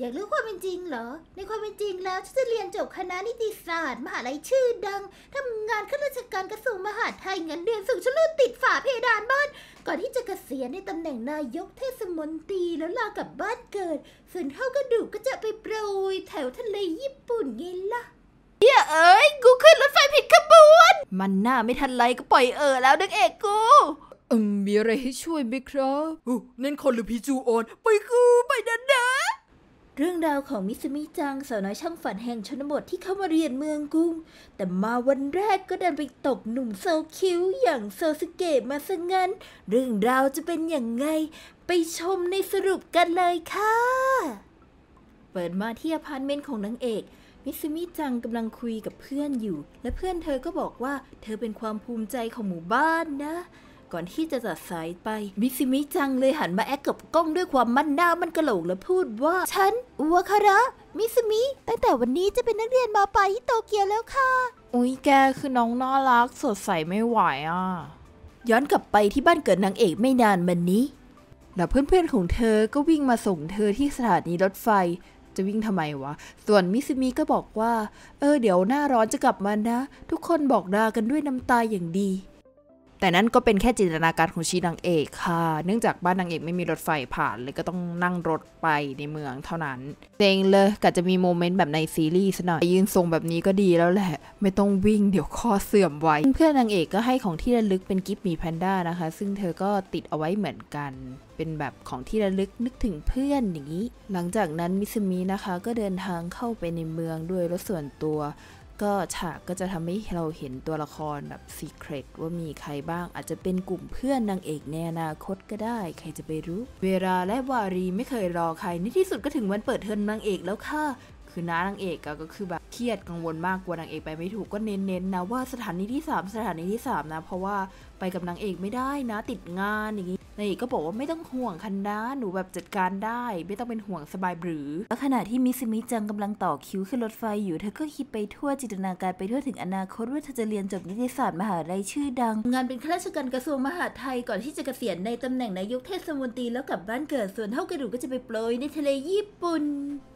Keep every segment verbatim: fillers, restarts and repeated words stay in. อยากรู้ความเป็นจริงเหรอในความเป็นจริงแล้วฉันจะเรียนจบคณะนิติศาสตร์มหาลัยชื่อดังทำงานข้าราชการกระทรวงมหาดไทยเงินเดือนสูงชลุดติดฝาเพดานบ้านก่อนที่จะเกษียณในตำแหน่งนายกเทศมนตรีแล้วลากลับบ้านเกิดส่วนเท่ากระดูกก็จะไปโปรยแถวทะเลญี่ปุ่นไงล่ะเหี้ยเอ้ยกูขึ้นรถไฟผิดขบวนมันหน้าไม่ทันไรก็ปล่อยเออแล้วนักเอกกูอืมมีอะไรให้ช่วยไหมครับอู้นั่นคนหรือพีจูออนไปกูไปนะนะเรื่องราวของมิซึมิจังสาวน้อยช่างฝันแห่งชนบทที่เข้ามาเรียนเมืองกรุงแต่มาวันแรกก็ดันไปตกหนุ่มโซคิวอย่างโซสึเกะมาซะงั้นเรื่องราวจะเป็นอย่างไงไปชมในสรุปกันเลยค่ะเปิดมาที่อพาร์ตเมนต์ของนางเอกมิซึมิจังกำลังคุยกับเพื่อนอยู่และเพื่อนเธอก็บอกว่าเธอเป็นความภูมิใจของหมู่บ้านนะก่อนที่จะตัดสายไปมิซึมิจังเลยหันมาแอกกับกล้องด้วยความมั่นหน้ามันกระโหลกและพูดว่าฉันอุวาคาระมิซึมิตั้งแต่วันนี้จะเป็นนักเรียนม.ปลายที่โตเกียวแล้วค่ะอุ้ยแกคือน้องน่ารักสดใสไม่ไหวอ่ะย้อนกลับไปที่บ้านเกิดนางเอกไม่นานมานี้เหล่าเพื่อนๆของเธอก็วิ่งมาส่งเธอที่สถานีรถไฟจะวิ่งทำไมวะส่วนมิซึมิก็บอกว่าเออเดี๋ยวหน้าร้อนจะกลับมานะทุกคนบอกลากันด้วยน้ำตาอย่างดีแต่นั่นก็เป็นแค่จินตนาการของชีนางเอกค่ะเนื่องจากบ้านนางเอกไม่มีรถไฟผ่านเลยก็ต้องนั่งรถไปในเมืองเท่านั้นเจ๋งเลยกะจะมีโมเมนต์แบบในซีรีส์หน่อยยืนทรงแบบนี้ก็ดีแล้วแหละไม่ต้องวิ่งเดี๋ยวข้อเสื่อมไว้เพื่อนนางเอกก็ให้ของที่ระลึกเป็นกิฟต์หมีแพนด้านะคะซึ่งเธอก็ติดเอาไว้เหมือนกันเป็นแบบของที่ระลึกนึกถึงเพื่อนอย่างนี้หลังจากนั้นมิซึมินะคะก็เดินทางเข้าไปในเมืองด้วยรถส่วนตัวก็ฉากก็จะทำให้เราเห็นตัวละครแบบซีเครตว่ามีใครบ้างอาจจะเป็นกลุ่มเพื่อนนางเอกในอนาคตก็ได้ใครจะไปรู้เวลาและวารีไม่เคยรอใครในที่สุดก็ถึงวันเปิดเทอมนางเอกแล้วค่ะคือน้านางเอกก็คือแบบเครียดกังวลมากกลัวนางเอกไปไม่ถูกก็เน้นๆ นะว่าสถานีที่สามสถานีที่สามนะเพราะว่าไปกับนางเอกไม่ได้นะติดงานอย่างนี้นางเอกก็บอกว่าไม่ต้องห่วงคันนะหนูแบบจัดการได้ไม่ต้องเป็นห่วงสบายหรือและขณะที่มิซึมิจังกำลังต่อคิวขึ้นรถไฟอยู่เธอก็คิดไปทั่วจินตนาการไปทั่วถึงอนาคตว่าเธอจะเรียนจบนิติศาสตร์มหาลัยชื่อดังงานเป็นข้าราชการกระทรวงมหาดไทยก่อนที่จะเกษียณในตำแหน่งนายกเทศมนตรีแล้วกลับบ้านเกิดส่วนเท่ากระดูกก็จะไปโปรยในทะเลญี่ปุ่น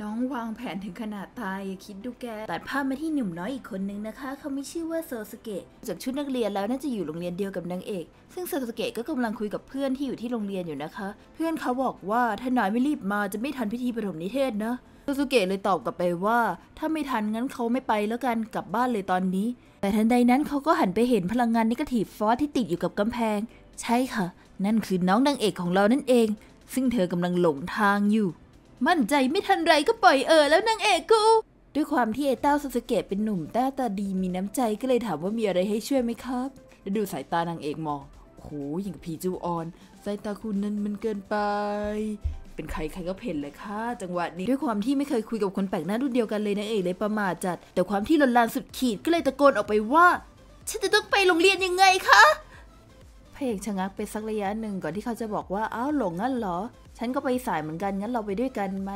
น้องวางแผนถึงขนาดตายคิดดูแกตัดภาพมาที่หนุ่มน้อยอีกคนนึงนะคะเขาไม่ชื่อว่าโซสึเกะจากชุดนักเรียนแล้วน่าจะอยู่โรงเรียนเดียวกับนางเอกซึ่งโซสึเกะก็กำลังคุยกับเพื่อนที่อยู่ที่โรงเรียนอยู่นะคะเพื่อนเขาบอกว่าถ้านายไม่รีบมาจะไม่ทันพิธีปฐมนิเทศนะโซสึเกะเลยตอบกลับไปว่าถ้าไม่ทันงั้นเขาไม่ไปแล้วกันกลับบ้านเลยตอนนี้แต่ทันใดนั้นเขาก็หันไปเห็นพลังงานนิเกทีฟฟอสที่ติดอยู่กับกำแพงใช่ค่ะนั่นคือน้องนางเอกของเรานั่นเองซึ่งเธอกำลังหลงทางอยู่มั่นใจไม่ทันไรก็ปล่อยเออแล้วนางเอกกูด้วยความที่ไอ้เต้าโซสึเกะเป็นหนุ่มหน้าตาดีมีน้ำใจก็เลยถามว่ามีอะไรให้ช่วยไหมครับแล้วดูสายตานางเอกมองโอ้โหอย่างผีจูออนสายตาคุณนั้นมันเกินไปเป็นใครใครก็เพ่นเลยค่ะจังหวะนี้ด้วยความที่ไม่เคยคุยกับคนแปลกหน้ารุ่นเดียวกันเลยนางเอกเลยประมาทจัดแต่ความที่ลนลานสุดขีดก็เลยตะโกนออกไปว่าฉันจะต้องไปโรงเรียนยังไงคะพระเอกชะงักไปสักระยะหนึ่งก่อนที่เขาจะบอกว่าอ้าวหลงงั้นเหรอฉันก็ไปสายเหมือนกันงั้นเราไปด้วยกันไหม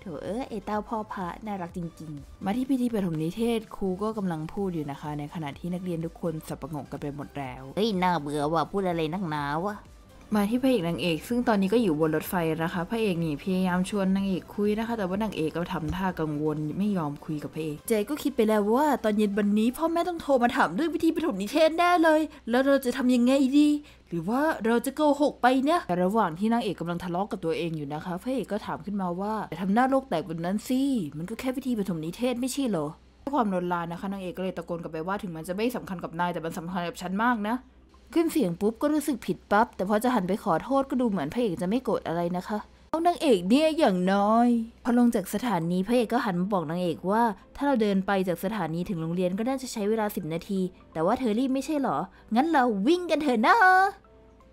เถอะเออไอเต้าพ่อพระน่ารักจริงๆมาที่พิธีปฐมนิเทศครูก็กำลังพูดอยู่นะคะในขณะที่นักเรียนทุกคนสับประงกกันไปหมดแล้วเฮ้ยน่าเบื่อว่ะพูดอะไรนักหนาวะมาที่พระเอกนางเอกซึ่งตอนนี้ก็อยู่บนรถไฟนะคะพระเอกนี่พยายามชวนนางเอกคุยนะคะแต่ว่านางเอกก็ทำท่ากังวลไม่ยอมคุยกับพระเอกเจก็คิดไปแล้วว่าตอนเย็นวันนี้พ่อแม่ต้องโทรมาถามเรื่องพิธีปฐมนิเทศแน่เลยแล้วเราจะทำยังไงดีหรือว่าเราจะโกหกไปเนี่ยแต่ระหว่างที่นางเอกกำลังทะเลาะ ก, กับตัวเองอยู่นะคะพระเอกก็ถามขึ้นมาว่าจะทำหน้าโลกแตกบนนั้นสิมันก็แค่พิธีปฐมนิเทศไม่ใช่เหรอด้วยความรนลานนะคะนางเอกก็เลยตะโกนกลับไปว่าถึงมันจะไม่สำคัญกับนายแต่มันสำคัญกับฉันมากนะขึ้นเสียงปุ๊บก็รู้สึกผิดปั๊บแต่พอจะหันไปขอโทษก็ดูเหมือนพระเอกจะไม่โกรธอะไรนะคะนางเอกเนี่ยอย่างน้อยพอลงจากสถานีพระเอกก็หันมาบอกนางเอกว่าถ้าเราเดินไปจากสถานีถึงโรงเรียนก็น่าจะใช้เวลาสิบนาทีแต่ว่าเธอรีบไม่ใช่หรองั้นเราวิ่งกันเถอะนะ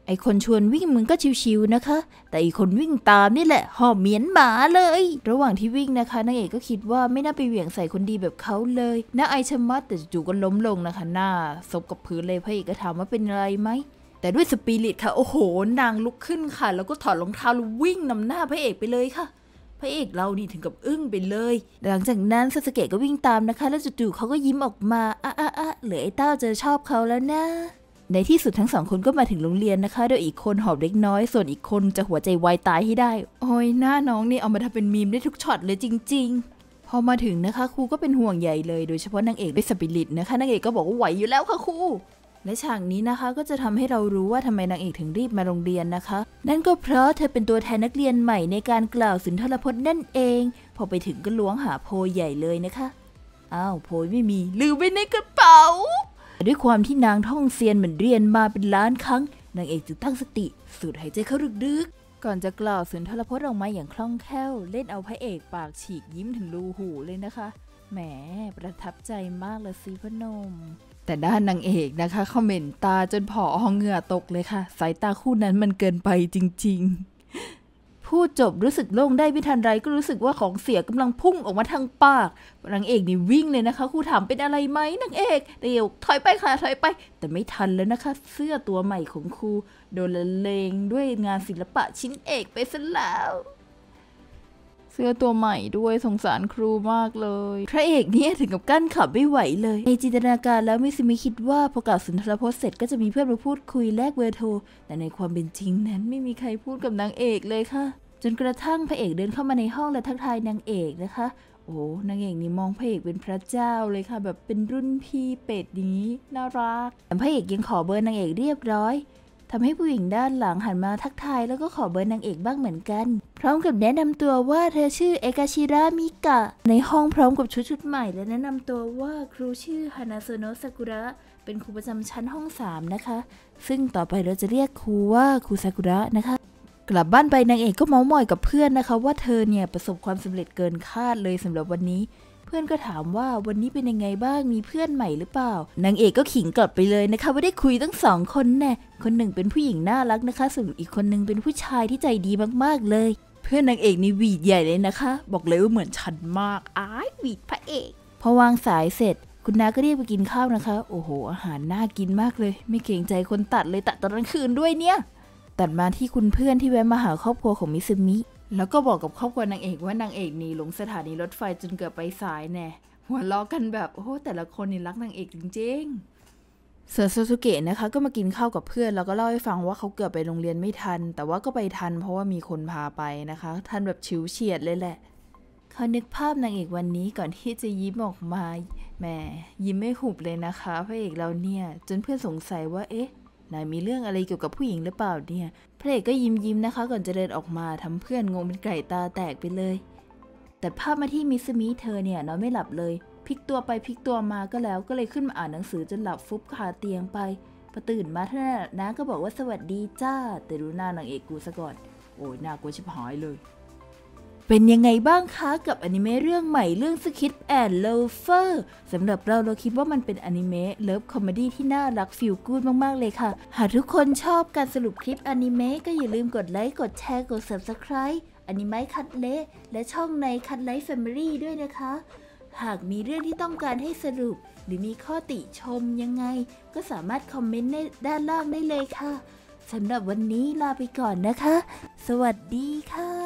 ไอคนชวนวิ่งมึงก็ชิวๆนะคะแต่อีคนวิ่งตามนี่แหละหอบเหมียนหมาเลยระหว่างที่วิ่งนะคะนางเอกก็คิดว่าไม่น่าไปเหวี่ยงใส่คนดีแบบเขาเลยน่าอายชะมัดแต่จู่ๆก็ล้มลงนะคะหน้าซบกับพื้นเลยพระเอกก็ถามว่าเป็นอะไรไหมแต่ด้วยสปิริตค่ะโอ้โหนางลุกขึ้นค่ะแล้วก็ถอดรองเท้าแล้ววิ่งนำหน้าพระเอกไปเลยค่ะพระเอกเรานี่ถึงกับอึ้งไปเลยหลังจากนั้นซาสึเกะก็วิ่งตามนะคะแล้วจู่ๆเขาก็ยิ้มออกมาอ้าๆเหลือไอ้เต้าจะชอบเขาแล้วนะ ในที่สุดทั้งสองคนก็มาถึงโรงเรียนนะคะโดยอีกคนหอบเล็กน้อยส่วนอีกคนจะหัวใจวายตายให้ได้โอ้ยหน้าน้องนี่เอามาทำเป็นมีมได้ทุกช็อตเลยจริงๆพอมาถึงนะคะครูก็เป็นห่วงใหญ่เลยโดยเฉพาะนางเอกด้วยสปิริตนะคะนางเอกก็บอกว่าไหวอยู่แล้วค่ะครูและฉากนี้นะคะก็จะทำให้เรารู้ว่าทำไมนางเอกถึงรีบมาโรงเรียนนะคะนั่นก็เพราะเธอเป็นตัวแทนนักเรียนใหม่ในการกล่าวสุนทรพจน์นั่นเองพอไปถึงก็ล้วงหาโพยใหญ่เลยนะคะอ้าวโพยไม่มีลืมไว้ในกระเป๋าด้วยความที่นางท่องเซียนเหมือนเรียนมาเป็นล้านครั้งนางเอกจึงตั้งสติสูดหายใจเข้าลึกก่อนจะกล่าวสุนทรพจน์ออกมาอย่างคล่องแคล่วเล่นเอาพระเอกปากฉีกยิ้มถึงรูหูเลยนะคะแหมประทับใจมากเลยสิพนมแต่ด้านนางเอกนะคะคอมเมนต์ตาจนผอเหงื่อตกเลยค่ะสายตาคู่นั้นมันเกินไปจริงๆพูดจบรู้สึกโล่งได้ไม่ทันไรก็รู้สึกว่าของเสียกำลังพุ่งออกมาทางปากนางเอกนี่วิ่งเลยนะคะครูถามเป็นอะไรไหมนางเอกเดี๋ยวถอยไปค่ะถอยไปแต่ไม่ทันแล้วนะคะเสื้อตัวใหม่ของครูโดนละเลงด้วยงานศิลปะชิ้นเอกไปซะแล้วเสื้อตัวใหม่ด้วยสงสารครูมากเลยพระเอกเนี่ยถึงกับกั้นขำไม่ไหวเลยในจินตนาการแล้วมิซึมิคิดว่าพอกล่าวสุนทรพจน์เสร็จก็จะมีเพื่อนมาพูดคุยแลกเบอร์โทรแต่ในความเป็นจริงนั้นไม่มีใครพูดกับนางเอกเลยค่ะจนกระทั่งพระเอกเดินเข้ามาในห้องและทักทายนางเอกนะคะโอ้นางเอกนี่มองพระเอกเป็นพระเจ้าเลยค่ะแบบเป็นรุ่นพี่เป็ดนี้น่ารักแต่พระเอกยังขอเบอร์นางเอกเรียบร้อยทำให้ผู้หญิงด้านหลังหันมาทักทายแล้วก็ขอเบอร์นางเอกบ้างเหมือนกันพร้อมกับแนะนำตัวว่าเธอชื่อเอกาชิระมิกะในห้องพร้อมกับชุดชุดใหม่และแนะนำตัวว่าครูชื่อฮานาโซโนะซากุระเป็นครูประจำชั้นห้องสามนะคะซึ่งต่อไปเราจะเรียกครูว่าครูซากุระนะคะกลับบ้านไปนางเอกก็เมาท์มอยกับเพื่อนนะคะว่าเธอเนี่ยประสบความสำเร็จเกินคาดเลยสำหรับวันนี้เพื่อนก็ถามว่าวันนี้เป็นยังไงบ้างมีเพื่อนใหม่หรือเปล่านางเอกก็ขิงกลับไปเลยนะคะว่าได้คุยตั้งสองคนแน่คนหนึ่งเป็นผู้หญิงน่ารักนะคะส่วนอีกคนหนึ่งเป็นผู้ชายที่ใจดีมากๆเลยเพื่อนนางเอกนี่หวีดใหญ่เลยนะคะบอกเลยว่าเหมือนฉันมากอ้ายหวีดพระเอกพอวางสายเสร็จคุณน้าก็เรียกไปกินข้าวนะคะโอ้โหอาหารน่ากินมากเลยไม่เกรงใจคนตัดเลยตัดตอนกลางคืนด้วยเนี่ยตัดมาที่คุณเพื่อนที่แวะมาหาครอบครัวของมิซึมิแล้วก็บอกกับครอบครัวนางเอกว่านางเอกหนีหลงสถานีรถไฟจนเกือบไปสายแน่หัวล้อกันแบบโอ้แต่ละคนนี่รักนางเอกจริงๆส่วนซาสึเกะนะคะก็มากินข้าวกับเพื่อนแล้วก็เล่าให้ฟังว่าเขาเกือบไปโรงเรียนไม่ทันแต่ว่าก็ไปทันเพราะว่ามีคนพาไปนะคะทันแบบฉิวเฉียดเลยแหละเขานึกภาพนางเอกวันนี้ก่อนที่จะยิ้มออกมาแหมยิ้มไม่หุบเลยนะคะพระเอกเราเนี่ยจนเพื่อนสงสัยว่าเอ๊ะนายมีเรื่องอะไรเกี่ยวกับผู้หญิงหรือเปล่าเนี่ยพระเอกก็ยิ้มยิ้มนะคะก่อนจะเดินออกมาทำเพื่อนงงเป็นไก่ตาแตกไปเลยแต่ภาพมาที่มิซึมิเธอเนี่ยนอนไม่หลับเลยพลิกตัวไปพลิกตัวมาก็แล้วก็เลยขึ้นมาอ่านหนังสือจนหลับฟุบคาเตียงไปพอตื่นมาเธอน้าก็บอกว่าสวัสดีจ้าแต่ดูหน้านางเอกกูซะก่อนโอ้ยน่ากลัวชิบหายเลยเป็นยังไงบ้างคะกับอนิเมะเรื่องใหม่เรื่องสคิดแอนด์โลเฟอร์สำหรับเราเราคิดว่ามันเป็นอนิเมะเลิฟคอมเมดี้ที่น่ารักฟีลกู๊ดมากๆเลยค่ะหากทุกคนชอบการสรุปคลิปอนิเมะก็อย่าลืมกดไลค์กดแชร์กด ซับสไครบ์ อนิเมะคัทเละและช่องในคัทไลฟ์แฟมิลี่ด้วยนะคะหากมีเรื่องที่ต้องการให้สรุปหรือมีข้อติชมยังไงก็สามารถคอมเมนต์ด้านล่างได้เลยค่ะสำหรับวันนี้ลาไปก่อนนะคะสวัสดีค่ะ